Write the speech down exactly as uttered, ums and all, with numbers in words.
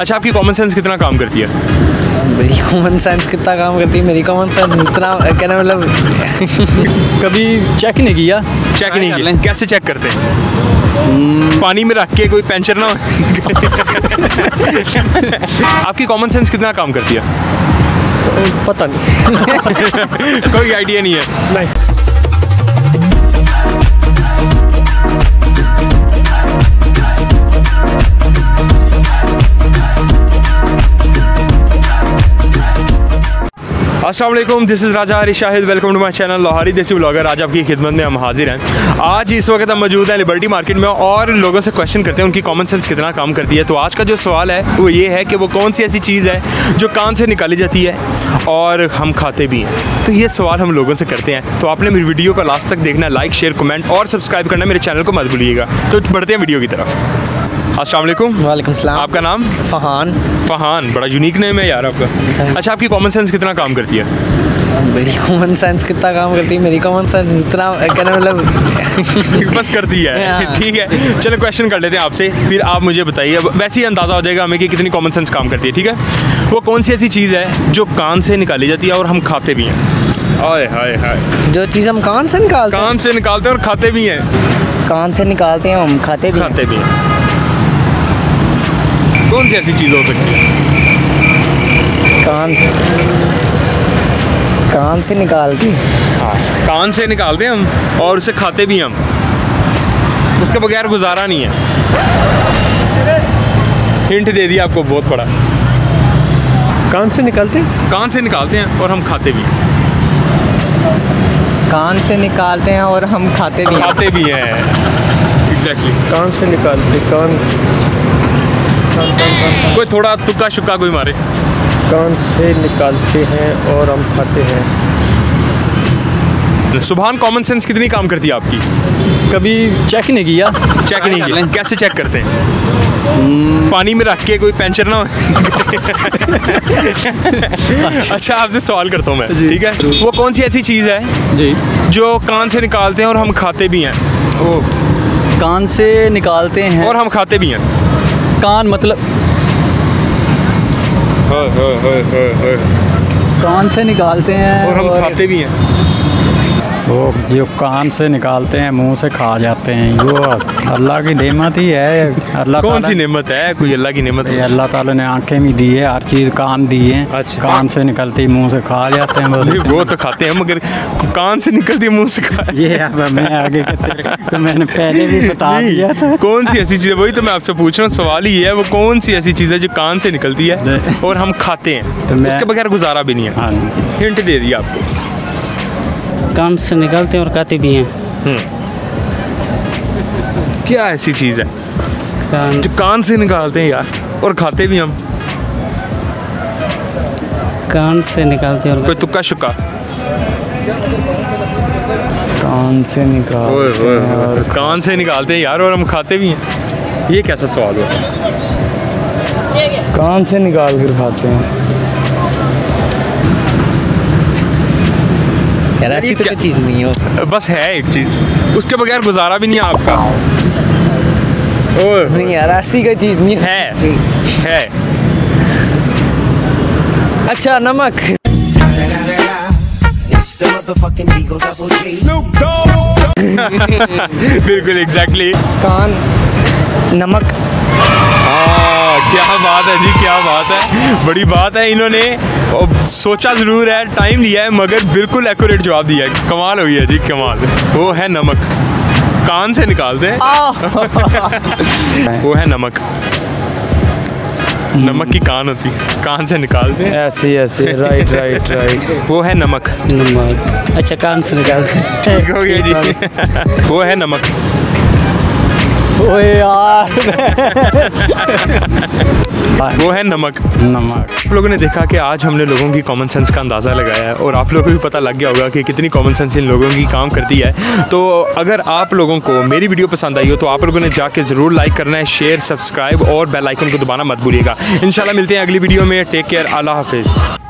अच्छा, आपकी common sense कितना काम करती है? मेरी कॉमन सेंस कितना काम करती है? मेरी कॉमन सेंस इतना कहना मतलब कभी चेक नहीं किया। चेक नहीं किया? कैसे चेक करते हैं? पानी में रख के कोई पंचर ना हो। आपकी कॉमन सेंस कितना काम करती है? पता नहीं। कोई आइडिया नहीं है? नहीं। अस्सलामुअलैकुम, this is Raja Harish Shahid, welcome to my channel Lohari desi vlogger. आज आपकी खिदमत में हम हाजिर हैं। आज इस वक्त हम मौजूद हैं लिबर्टी मार्केट में और लोगों से क्वेश्चन करते हैं उनकी कॉमन सेंस कितना काम करती है। तो आज का जो सवाल है वो ये है कि वो कौन सी ऐसी चीज़ है जो कान से निकाली जाती है और हम खाते भी हैं। तो ये सवाल हम लोगों से करते हैं। तो आपने मेरी वीडियो को लास्ट तक देखना, लाइक शेयर कमेंट और सब्सक्राइब करना, मेरे चैनल को मत भूलिएगा। तो बढ़ते हैं वीडियो की तरफ। अस्सलामुअलैकुम। वालेकुम सलाम। आपका नाम? फहान। फहान, बड़ा यूनिक नेम है यार आपका। अच्छा, आपकी कॉमन सेंस कितना काम करती है? मेरी कॉमन सेंस कितना काम करती है? मेरी कॉमन सेंस इतना कहना मतलब बस करती है। ठीक है, चलो क्वेश्चन कर लेते हैं आपसे, फिर आप मुझे बताइए, वैसे ही अंदाज़ा हो जाएगा हमें कि कितनी कॉमन सेंस काम करती है। ठीक है, वो कौन सी ऐसी चीज़ है जो कान से निकाली जाती है और हम खाते भी हैं? हाय हाय हाय। जो चीज़ हम कान से निकालते कान से निकालते हैं और खाते भी हैं। कान से निकालते हैं हम खाते भी खाते भी हैं। कौन सी ऐसी चीज़ हो सकती है? कान से कान से निकालते हैं। हाँ, कान से निकालते हैं हम और उसे खाते भी हम, उसके बगैर गुजारा नहीं है। हिंट दे दिया आपको, बहुत बड़ा। कान से निकालते हैं कान से निकालते हैं और हम खाते भी हैं। कान से निकालते हैं और हम खाते भी खाते भी हैं। एग्जैक्टली, कान से निकालते कान कान, कान, कान। कोई थोड़ा तुक्का शुक्का कोई मारे। कान से निकालते हैं और हम खाते हैं। सुभान, कॉमन सेंस कितनी काम करती है आपकी? कभी चेक नहीं किया। चेक नहीं किया? कैसे चेक करते हैं? पानी में रख के कोई पंचर ना हो। अच्छा, आपसे सवाल करता हूँ मैं, ठीक है? वो कौन सी ऐसी चीज़ है जी जो कान से निकालते हैं और हम खाते भी हैं? ओ, कान से निकालते हैं और हम खाते भी हैं। कान मतलब हो, हो, हो, हो, हो। कान से निकालते हैं और हम और... खाते भी हैं। वो जो कान से निकालते हैं मुंह से खा जाते हैं, यो अल्लाह की नेमत ही है। अल्लाह कौन सी नेमत है? कोई अल्लाह की नेमत है? अल्लाह ताला ने आंखें भी दी है, हर चीज़ कान दी है। अच्छा, कान से निकलती मुंह से खा जाते हैं। वो तो खाते हैं मगर कान से निकलती मुंह से खा। ये अब मैं आगे तो मैंने पहले भी बता दिया था। कौन सी ऐसी चीज़ है, वही तो मैं आपसे पूछ रहा हूँ, सवाल ही है। वो कौन सी ऐसी चीज़ है जो कान से निकलती है और हम खाते हैं, तो उसके बगैर गुजारा भी नहीं है। हिंट दे दिया आपको। कान से निकलते हैं और खाते भी हैं। क्या ऐसी चीज़ है कान जो कान से निकालते हैं यार और खाते भी हम? कान से निकालते हैं और कोई तुक्का शुक्का? कान से निकालते हैं और कान से निकालते हैं यार और हम खाते भी हैं। ये कैसा सवाल हुआ? कान से निकाल कर खाते हैं यार, ऐसी तो कोई चीज़ नहीं है। हो बस है एक चीज़, उसके बगैर गुजारा भी नहीं है आपका। ओह नहीं यार, ऐसी कोई चीज़ नहीं है। है अच्छा, नमक। बिल्कुल एग्जैक्टली, कान नमक। हाँ, क्या बात है जी, क्या बात है, बड़ी बात है। इन्होंने सोचा ज़रूर है, टाइम लिया है, मगर बिल्कुल एक्यूरेट जवाब दिया है। कमाल हुई है जी, कमाल। वो है नमक, कान से निकालते हैं। वो है नमक। नमक की कान होती, कान से निकालते हैं ऐसे ऐसे। Right right right. वो है नमक। नमक, अच्छा, कान से निकालते हैं। ठीक हो गया जी। वो है नमक। ओए यार। वो है नमक। नमक। आप लोगों ने देखा कि आज हमने लोगों की कॉमन सेंस का अंदाज़ा लगाया है और आप लोगों को भी पता लग गया होगा कि कितनी कॉमन सेंस इन लोगों की काम करती है। तो अगर आप लोगों को मेरी वीडियो पसंद आई हो तो आप लोगों ने जाके ज़रूर लाइक करना है, शेयर, सब्सक्राइब और बेल आइकन को दबाना मत भूलिएगा। इंशाल्लाह मिलते हैं अगली वीडियो में। टेक केयर, अल्लाह हाफिज़।